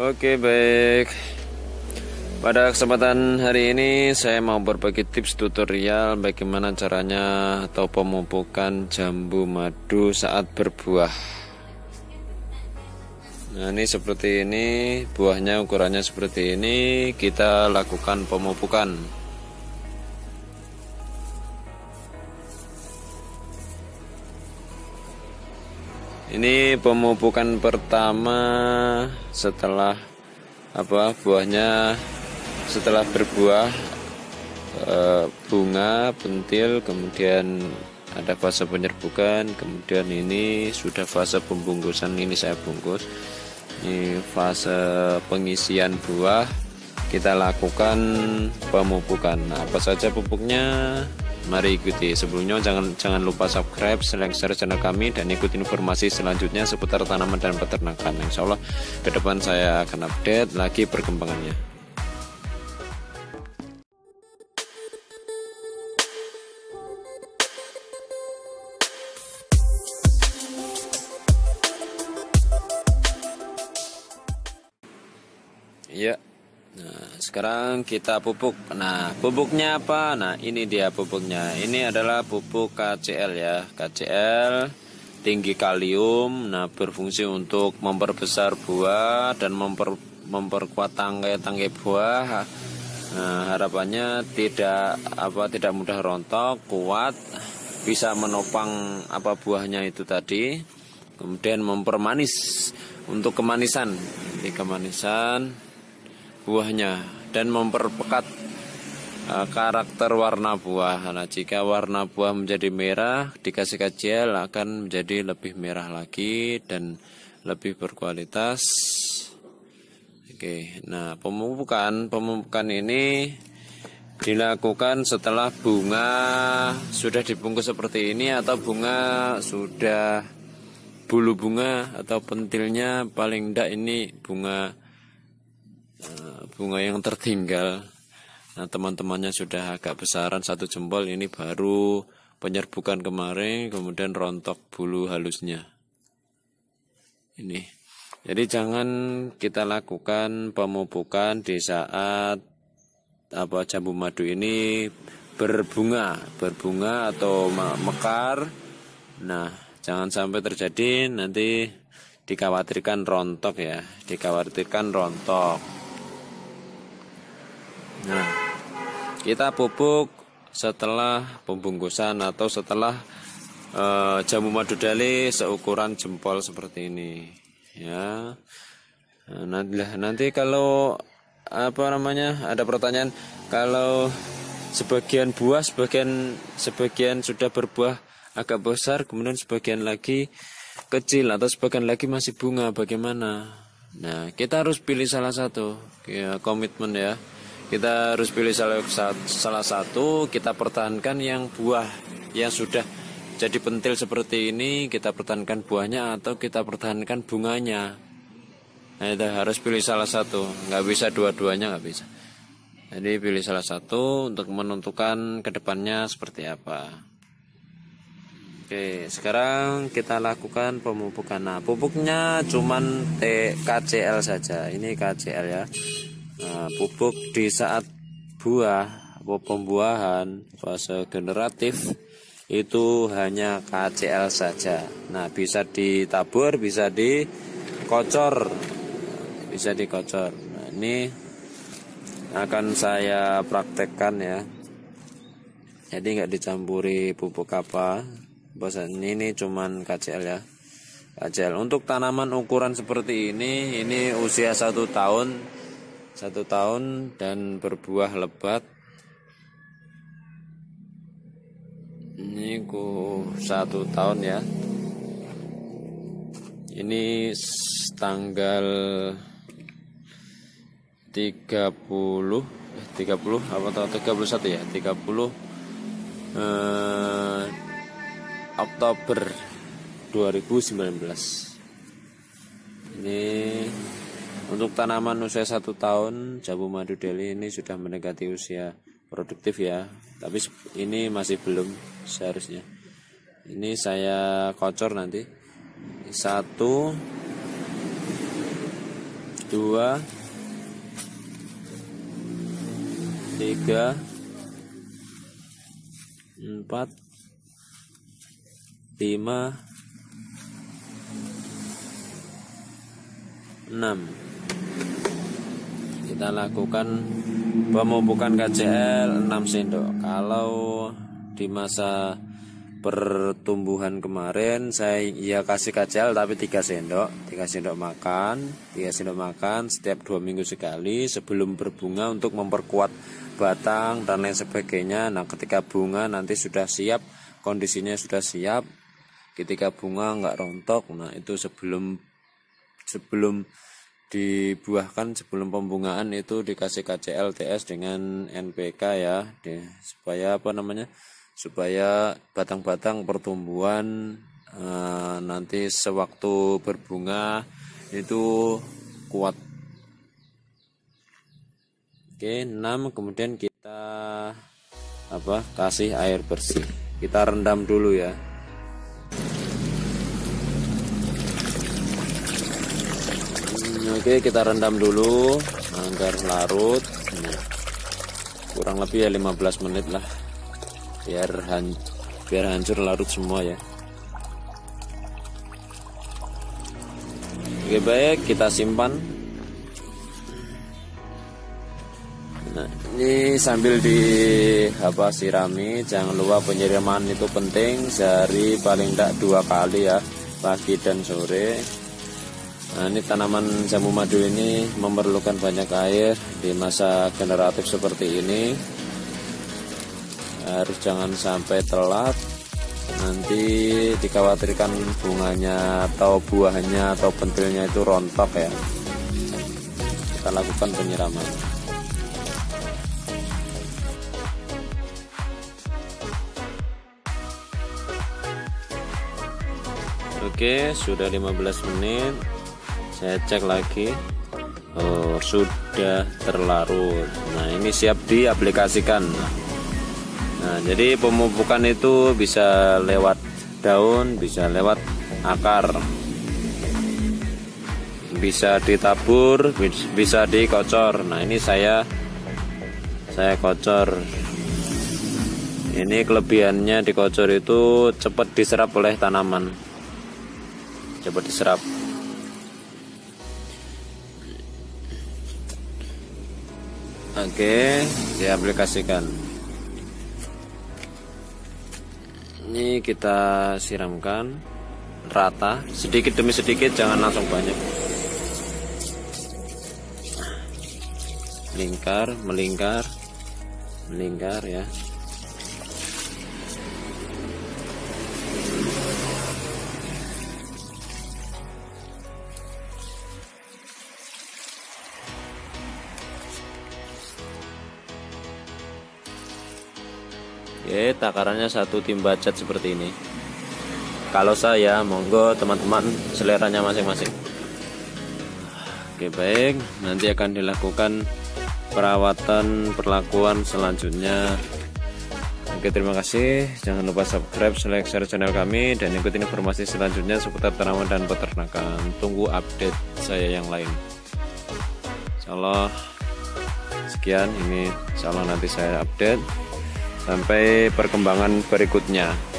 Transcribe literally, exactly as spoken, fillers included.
Oke, baik. Pada kesempatan hari ini saya mau berbagi tips tutorial bagaimana caranya atau pemupukan jambu madu saat berbuah. Nah, ini seperti ini buahnya, ukurannya seperti ini. Kita lakukan pemupukan. Ini pemupukan pertama setelah apa buahnya setelah berbuah, e, bunga, pentil, kemudian ada fase penyerbukan, kemudian ini sudah fase pembungkusan. Ini saya bungkus. Ini fase pengisian buah. Kita lakukan pemupukan. Apa saja pupuknya? Mari ikuti. Sebelumnya jangan jangan lupa subscribe, like, share channel kami, dan ikuti informasi selanjutnya seputar tanaman dan peternakan. Insya Allah ke depan saya akan update lagi perkembangannya. Ya. Nah, sekarang kita pupuk. Nah, pupuknya apa? Nah, ini dia pupuknya. Ini adalah pupuk K C L ya. K C L tinggi kalium. Nah, berfungsi untuk memperbesar buah dan memper, memperkuat tangkai-tangkai buah. Nah, harapannya tidak apa tidak mudah rontok, kuat, bisa menopang apa buahnya itu tadi. Kemudian mempermanis untuk kemanisan. Ini kemanisan buahnya dan memperpekat uh, karakter warna buah. Nah, jika warna buah menjadi merah, dikasih K C L akan menjadi lebih merah lagi dan lebih berkualitas. Oke, nah pemupukan pemupukan ini dilakukan setelah bunga sudah dibungkus seperti ini atau bunga sudah bulu bunga atau pentilnya, paling tidak ini bunga bunga yang tertinggal. Nah, teman-temannya sudah agak besaran satu jempol. Ini baru penyerbukan kemarin, kemudian rontok bulu halusnya. Ini. Jadi jangan kita lakukan pemupukan di saat apa jambu madu ini berbunga, berbunga atau mekar. Nah, jangan sampai terjadi, nanti dikhawatirkan rontok ya, dikhawatirkan rontok. Nah, kita pupuk setelah pembungkusan atau setelah e, jambu madu dali seukuran jempol seperti ini ya. Nah, nanti kalau apa namanya ada pertanyaan, kalau sebagian buah sebagian sebagian sudah berbuah agak besar, kemudian sebagian lagi kecil atau sebagian lagi masih bunga, bagaimana? Nah, kita harus pilih salah satu ya, komitmen ya. Kita harus pilih salah satu, kita pertahankan yang buah yang sudah jadi pentil seperti ini, kita pertahankan buahnya atau kita pertahankan bunganya. Nah, kita harus pilih salah satu, nggak bisa dua-duanya, nggak bisa. Jadi pilih salah satu untuk menentukan kedepannya seperti apa. Oke, sekarang kita lakukan pemupukan. Nah, pupuknya cuman K C L saja, ini K C L ya. Nah, pupuk di saat buah atau pembuahan fase generatif itu hanya K C L saja. Nah, bisa ditabur, bisa dikocor, bisa dikocor. Nah, ini akan saya praktekkan ya. Jadi nggak dicampuri pupuk apa, bahasan ini cuman K C L ya. K C L untuk tanaman ukuran seperti ini, ini usia satu tahun. Satu tahun dan berbuah lebat. Ini ku satu tahun ya. Ini tanggal tiga puluh, tiga puluh apa tanggal tiga puluh satu ya? tiga puluh eh, Oktober dua ribu sembilan belas. Ini untuk tanaman usia satu tahun, jambu madu deli ini sudah mendekati usia produktif ya. Tapi ini masih belum seharusnya. Ini saya kocor nanti. Satu, dua, tiga, empat, lima, enam. Kita lakukan pemupukan K C L enam sendok. Kalau di masa pertumbuhan kemarin saya ya kasih K C L tapi tiga sendok tiga sendok makan tiga sendok makan setiap dua minggu sekali sebelum berbunga untuk memperkuat batang dan lain sebagainya. Nah, ketika bunga nanti sudah siap, kondisinya sudah siap, ketika bunga nggak rontok, nah itu sebelum sebelum dibuahkan, sebelum pembungaan itu dikasih K C L T S dengan N P K ya, di, supaya apa namanya supaya batang-batang pertumbuhan e, nanti sewaktu berbunga itu kuat. Oke, enam. Kemudian kita apa kasih air bersih, kita rendam dulu ya. Oke, kita rendam dulu agar larut, kurang lebih ya lima belas menit lah, biar han, biar hancur larut semua ya. Oke, baik, kita simpan. Nah, ini sambil di apa sirami, jangan lupa penyiraman itu penting, sehari paling tidak dua kali ya, pagi dan sore. Nah, ini tanaman jambu madu ini memerlukan banyak air di masa generatif seperti ini. Harus jangan sampai telat, nanti dikhawatirkan bunganya atau buahnya atau pentilnya itu rontok ya. Kita lakukan penyiraman. Oke, sudah lima belas menit, saya cek lagi. Oh, sudah terlarut. Nah, ini siap diaplikasikan. Nah, jadi pemupukan itu bisa lewat daun, bisa lewat akar, bisa ditabur, bisa dikocor. Nah, ini saya saya kocor. Ini kelebihannya dikocor itu cepat diserap oleh tanaman, cepat diserap. Oke, diaplikasikan. Ini kita siramkan rata, sedikit demi sedikit, jangan langsung banyak. Lingkar, melingkar, melingkar ya. Oke, takarannya satu timba cat seperti ini. Kalau saya, monggo teman-teman seleranya masing-masing. Oke, baik, nanti akan dilakukan perawatan perlakuan selanjutnya. Oke, terima kasih. Jangan lupa subscribe, like, share channel kami, dan ikuti informasi selanjutnya seputar tanaman dan peternakan. Tunggu update saya yang lain. Insyaallah sekian, ini insyaallah nanti saya update sampai perkembangan berikutnya.